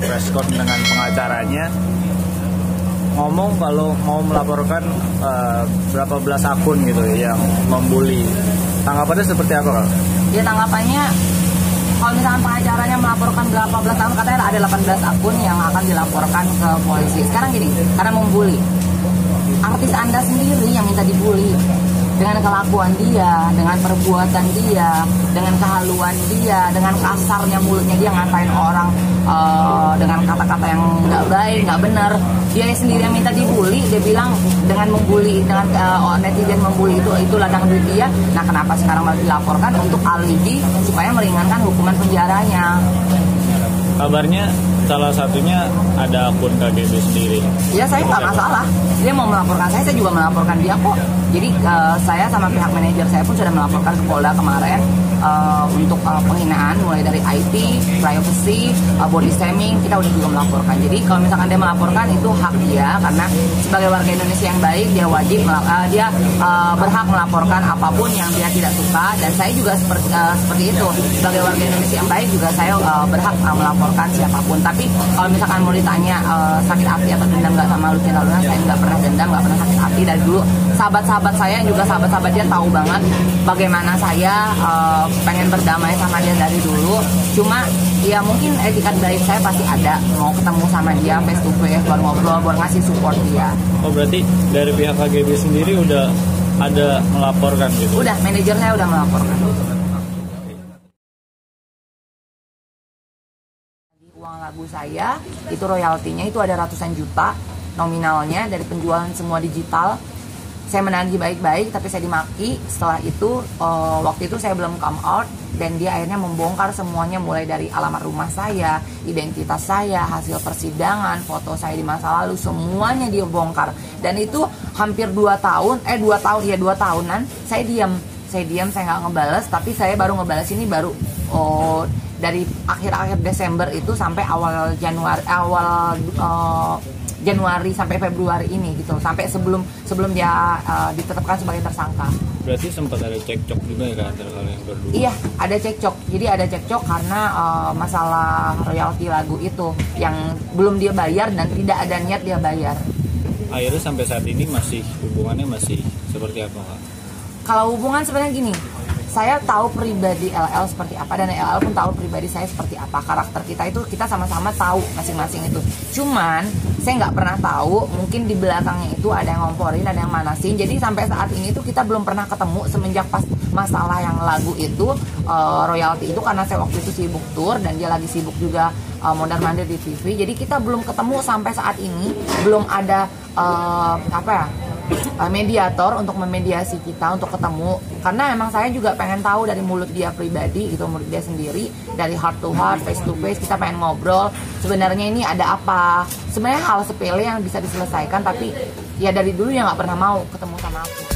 preskon dengan pengacaranya ngomong kalau mau melaporkan berapa belas akun gitu yang membuli. Tanggapannya seperti apa, Kak? Ya, tanggapannya kalau misalnya pengacaranya melaporkan berapa belas akun, katanya ada 18 akun yang akan dilaporkan ke polisi. Sekarang gini, karena membuli. Artis Anda sendiri yang minta dibully dengan kelakuan dia, dengan perbuatan dia, dengan kehaluan dia, dengan kasarnya mulutnya dia ngatain orang dengan kata-kata yang nggak baik, nggak benar. Dia sendiri yang minta dibully, dia bilang dengan membuli, dengan netizen membuli itu ladang duit dia. Nah, kenapa sekarang malah dilaporkan untuk alibi supaya meringankan hukuman penjaranya? Kabarnya salah satunya ada akun KGB sendiri. Ya, saya nggak masalah. Dia mau melaporkan saya juga melaporkan dia kok. Jadi saya sama pihak manajer saya pun sudah melaporkan ke Polda kemarin untuk penghinaan mulai dari IT, privacy, body shaming, kita udah juga melaporkan. Jadi kalau misalkan dia melaporkan itu hak dia, karena sebagai warga Indonesia yang baik dia wajib berhak melaporkan apapun yang dia tidak suka, dan saya juga seperti itu. Sebagai warga Indonesia yang baik juga saya berhak melaporkan siapapun. Tapi kalau misalkan mau ditanya sakit hati atau dendam nggak sama Lucinta Luna, saya nggak pernah dendam, nggak pernah sakit hati. Dari dulu sahabat-sahabat saya juga sahabat-sahabat dia tahu banget bagaimana saya pengen berdamai sama dia dari dulu. Cuma ya mungkin etikat baik saya pasti ada, mau ketemu sama dia face to face, buat ngobrol, buat ngasih support dia. Oh, berarti dari pihak KGB sendiri udah ada melaporkan gitu? Udah, manajer saya udah melaporkan. Uang lagu saya itu royaltinya itu ada ratusan juta nominalnya dari penjualan semua digital. Saya menagih baik-baik, tapi saya dimaki. Setelah itu waktu itu saya belum come out, dan dia akhirnya membongkar semuanya, mulai dari alamat rumah saya, identitas saya, hasil persidangan, foto saya di masa lalu, semuanya dia bongkar. Dan itu hampir 2 tahunan saya diam, saya nggak ngebales. Tapi saya baru ngebales ini baru dari akhir-akhir Desember itu sampai awal Januari, sampai Februari ini gitu, sampai sebelum dia ditetapkan sebagai tersangka. Berarti sempat ada cekcok juga ya antara kalian berdua? Iya, ada cekcok. Jadi ada cekcok karena masalah royalti lagu itu yang belum dia bayar dan tidak ada niat dia bayar. Akhirnya sampai saat ini masih hubungannya masih seperti apa, Kak? Kalau hubungan sebenarnya gini. Saya tahu pribadi LL seperti apa, dan LL pun tahu pribadi saya seperti apa. Karakter kita itu kita sama-sama tahu masing-masing itu. Cuman saya nggak pernah tahu mungkin di belakangnya itu ada yang ngomporin, ada yang manasin. Jadi sampai saat ini tuh kita belum pernah ketemu semenjak pas masalah yang lagu itu, royalti itu, karena saya waktu itu sibuk tour dan dia lagi sibuk juga mondar-mandir di TV. Jadi kita belum ketemu sampai saat ini, belum ada mediator untuk memediasi kita untuk ketemu, karena emang saya juga pengen tahu dari mulut dia pribadi gitu, mulut dia sendiri, dari heart to heart, face to face, kita pengen ngobrol sebenarnya ini ada apa. Sebenarnya hal sepele yang bisa diselesaikan, tapi ya dari dulu ya nggak pernah mau ketemu sama aku.